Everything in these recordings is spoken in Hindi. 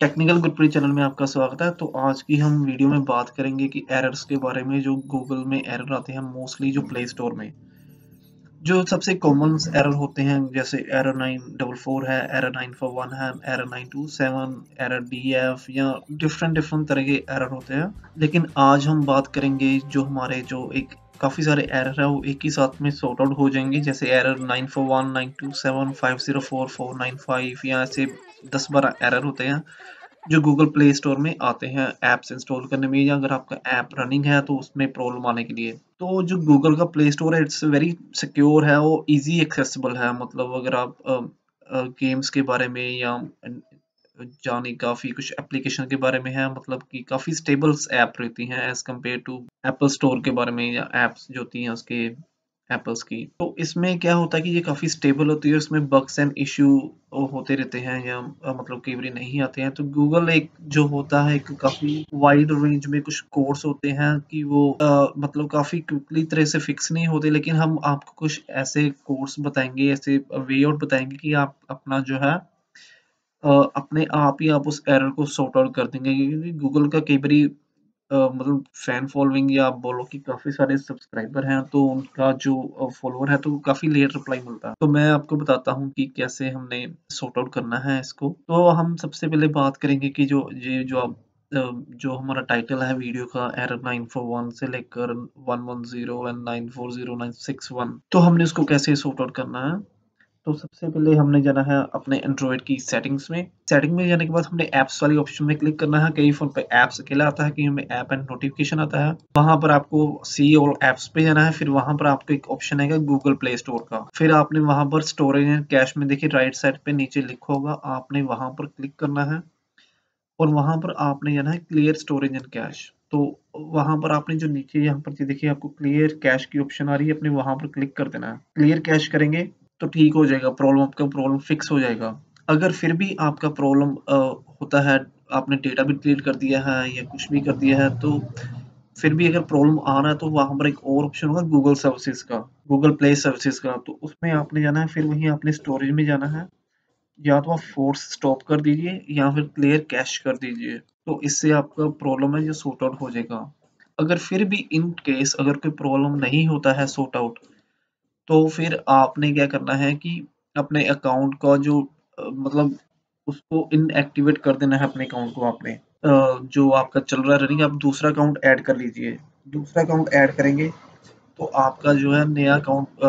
टेक्निकल गुरुजी चैनल में आपका स्वागत है। तो आज की हम वीडियो में बात करेंगे कि एरर्स के बारे में, जो गूगल में एरर आते हैं मोस्टली, जो प्ले स्टोर में जो सबसे कॉमन एरर होते हैं, जैसे एरर 944 है, एरर 941 है, एरर 927, एरर DF या डिफरेंट तरह के एरर होते हैं। लेकिन आज हम बात करेंगे जो हमारे जो एक काफ़ी सारे एरर है वो एक ही साथ में सॉर्ट आउट हो जाएंगे, जैसे एरर 941, 927, 504, 495 या ऐसे 10-12 एरर होते हैं जो गूगल प्ले स्टोर में आते हैं ऐप्स इंस्टॉल करने में, या अगर आपका ऐप रनिंग है तो उसमें प्रॉब्लम आने के लिए। तो जो गूगल का प्ले स्टोर है इट्स वेरी सिक्योर है, वो इजी एक्सेसिबल है। मतलब अगर आप गेम्स के बारे में या जाने काफ़ी कुछ एप्लीकेशन के बारे में है, मतलब कि काफ़ी स्टेबल्स ऐप रहती हैं as compare to Apple store के बारे में, या ऐप्स जो होती हैं उसके एप्पल्स की। तो इसमें क्या होता है कि ये काफ़ी स्टेबल होती है, इसमें बग्स एंड इश्यू होते रहते हैं या मतलब कई बार नहीं आते हैं। तो गूगल एक जो होता है एक काफ़ी वाइड रेंज में कुछ कोर्स होते हैं कि वो मतलब काफ़ी क्विकली तरह से फिक्स नहीं होते, लेकिन हम आपको कुछ ऐसे कोर्स बताएंगे, ऐसे वे आउट बताएंगे कि आप अपना जो है अपने आप ही आप उस एरर को सॉर्ट आउट कर देंगे। क्योंकि गूगल का कई बारी मतलब फैन फॉलोइंग या आप बोलो कि काफ़ी सारे सब्सक्राइबर हैं, तो उनका जो फॉलोअर है तो काफ़ी लेट रिप्लाई मिलता है। तो मैं आपको बताता हूं कि कैसे हमने सॉर्ट आउट करना है इसको। तो हम सबसे पहले बात करेंगे कि जो हमारा टाइटल है वीडियो का, एरर 941 से लेकर 110 एंड 940, 961, तो हमने उसको कैसे सॉर्ट आउट करना है। तो सबसे पहले हमने जाना है अपने एंड्रॉइड की सेटिंग्स में। सेटिंग में जाने के बाद हमने ऐप्स वाली ऑप्शन में क्लिक करना है। कई फ़ोन पे ऐप्स अकेला आता है, कहीं हमें ऐप एंड नोटिफिकेशन आता है। वहाँ पर आपको सी और ऐप्स पे जाना है। फिर वहाँ पर आपको एक ऑप्शन आएगा गूगल प्ले स्टोर का। फिर आपने वहाँ पर स्टोरेज एंड कैश में देखिए राइट साइड पर नीचे लिखा होगा, आपने वहाँ पर क्लिक करना है और वहाँ पर आपने जाना है क्लियर स्टोरेज एंड कैश। तो वहां पर आपने जो नीचे यहाँ पर देखिए आपको क्लियर कैश की ऑप्शन आ रही है, अपने वहाँ पर क्लिक कर देना है। क्लियर कैश करेंगे तो ठीक हो जाएगा, प्रॉब्लम आपका प्रॉब्लम फिक्स हो जाएगा। अगर फिर भी आपका प्रॉब्लम होता है, आपने डेटा भी डिलीट कर दिया है या कुछ भी कर दिया है, तो फिर भी अगर प्रॉब्लम आ रहा है तो वहाँ पर एक और ऑप्शन होगा गूगल सर्विसेज का, गूगल प्ले सर्विसेज का। तो उसमें आपने जाना है, फिर वहीं आपने स्टोरेज में जाना है। या तो आप फोर्स स्टॉप कर दीजिए या फिर क्लियर कैश कर दीजिए, तो इससे आपका प्रॉब्लम है जो सॉर्ट आउट हो जाएगा। अगर फिर भी इन केस अगर कोई प्रॉब्लम नहीं होता है सॉर्ट आउट, तो फिर आपने क्या करना है कि अपने अकाउंट का जो मतलब उसको इनएक्टिवेट कर देना है। अपने अकाउंट को आपने जो आपका चल रहा है रनिंग, आप दूसरा अकाउंट ऐड कर लीजिए। दूसरा अकाउंट ऐड करेंगे तो आपका जो है नया अकाउंट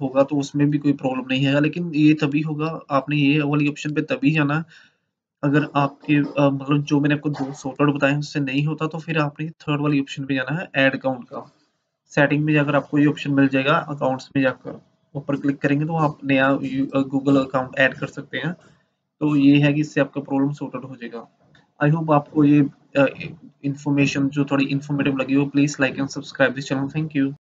होगा, तो उसमें भी कोई प्रॉब्लम नहीं है। लेकिन ये तभी होगा, आपने ये वाली ऑप्शन पे तभी जाना अगर आपके मतलब जो मैंने आपको दो सॉर्ट आउट बताए उससे नहीं होता, तो फिर आपने थर्ड वाली ऑप्शन पे जाना है ऐड अकाउंट का। सेटिंग में जाकर आपको ये ऑप्शन मिल जाएगा, अकाउंट्स में जाकर ऊपर क्लिक करेंगे तो आप नया गूगल अकाउंट ऐड कर सकते हैं। तो ये है कि इससे आपका प्रॉब्लम सॉर्ट आउट हो जाएगा। आई होप आपको ये इन्फॉर्मेशन जो थोड़ी इन्फॉर्मेटिव लगी हो। Please like and subscribe this channel. Thank you.